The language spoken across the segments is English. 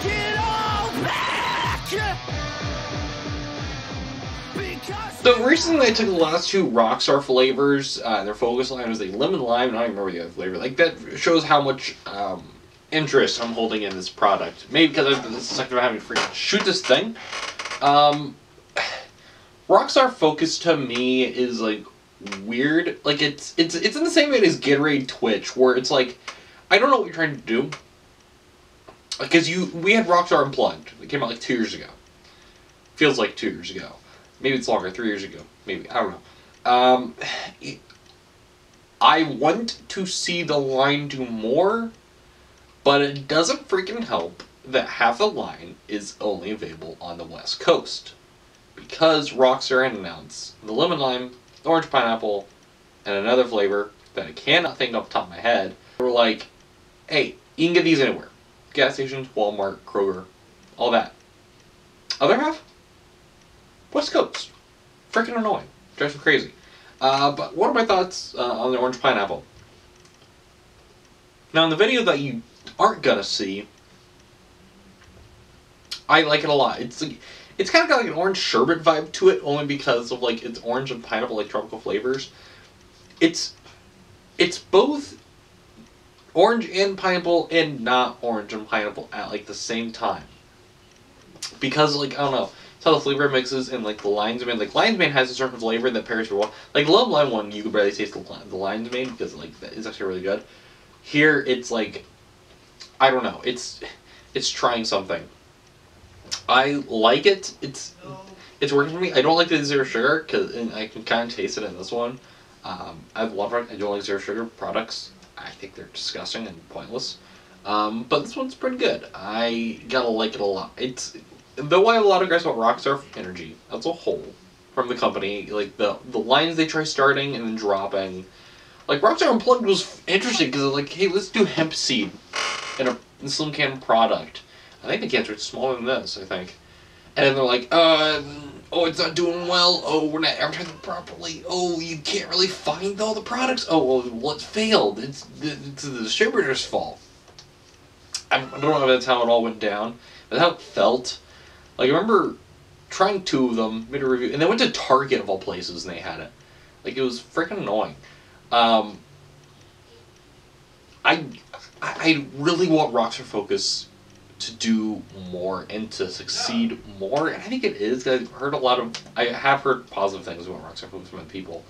take it all back! So recently I took the last two Rockstar flavors, their focus line was a lemon lime, and I don't even remember the other flavor. Like, that shows how much interest I'm holding in this product. Maybe because I've been sucked about having to freaking shoot this thing. Rockstar Focus to me is like weird. Like it's in the same way as Gatorade Twitch, where it's like I don't know what you're trying to do. Because we had Rockstar Unplugged. It came out like 2 years ago. Feels like 2 years ago. Maybe it's longer, 3 years ago. Maybe, I don't know. I want to see the line do more, but it doesn't freaking help that half the line is only available on the West Coast. Because Rockstar announced the lemon lime, the orange pineapple, and another flavor that I cannot think off the top of my head. They were like, hey, you can get these anywhere. Gas stations, Walmart, Kroger, all that. Other half? West Coast. Freaking annoying. Drives me crazy. But what are my thoughts on the orange pineapple? Now, in the video that you aren't gonna see, I like it a lot. It's like, it's kind of got like an orange sherbet vibe to it, only because of like it's orange and pineapple, like tropical flavors. It's both orange and pineapple and not orange and pineapple at like the same time. Because like, I don't know, it's how the flavor mixes and like the lion's mane. Like lion's mane has a certain flavor that pairs with one. Like love lime one, you could barely taste the lion's mane because like that is actually really good. Here it's like, I don't know, it's trying something. I like it. It's working for me. I don't like the zero sugar because I can kind of taste it in this one. I've loved it. I don't like zero sugar products. I think they're disgusting and pointless. But this one's pretty good. I gotta like it a lot. It's though I have a lot of gripes about Rockstar Energy as a whole from the company, like the lines they try starting and then dropping. Like Rockstar Unplugged was interesting because it's like, hey, let's do hemp seed in a slim can product. I think the cans are smaller than this, I think. And then they're like, oh, it's not doing well. Oh, we're not advertising properly. Oh, you can't really find all the products. Oh, well, it failed. It's the distributor's fault. I don't know if that's how it all went down. That's how it felt. Like, I remember trying two of them, made a review, and they went to Target of all places and they had it. Like, it was freaking annoying. I really want Rockstar Focus to do more and to succeed more, and I think it is. I have heard positive things about Rockstar Focus from people,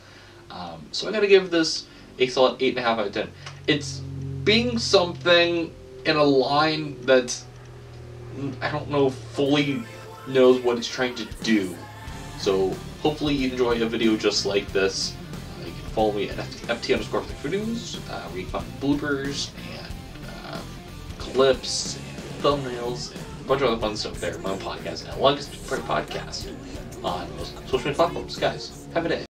so I gotta give this a solid 8.5 out of 10. It's being something in a line that I don't know fully knows what it's trying to do. So hopefully you enjoy a video just like this. You can follow me at FT underscore food news. We find bloopers and clips, thumbnails, and a bunch of other fun stuff there. My own podcast, and I like to podcast on most social media platforms. Guys, have a day.